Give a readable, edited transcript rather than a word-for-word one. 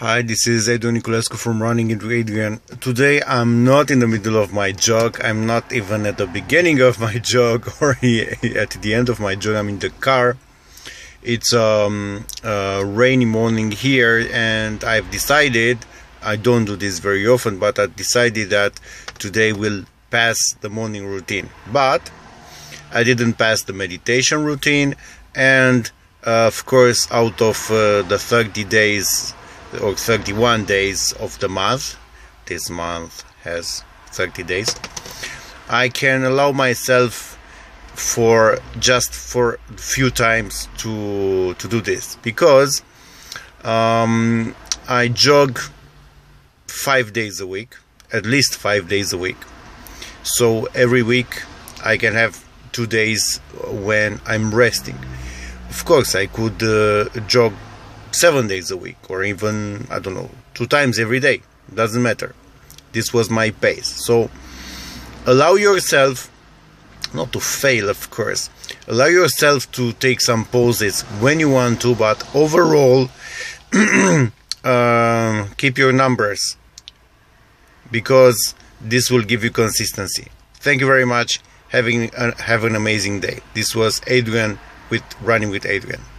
Hi, this is Adrian Niculescu from Running Into Adrian. Today I'm not in the middle of my jog, I'm not even at the beginning of my jog or at the end of my jog, I'm in the car. It's a rainy morning here and I've decided, I don't do this very often, but I decided that today will pass the morning routine. But I didn't pass the meditation routine and of course out of the 30 days or 31 days of the month, this month has 30 days, I can allow myself for just for a few times to do this, because I jog 5 days a week, at least 5 days a week, so every week I can have 2 days when I'm resting. Of course I could jog 7 days a week, or even, I don't know, 2 times every day, doesn't matter. This was my pace. So allow yourself not to fail, of course, allow yourself to take some pauses when you want to, but overall keep your numbers, because this will give you consistency. Thank you very much. Have an amazing day. This was Adrian with Running with Adrian.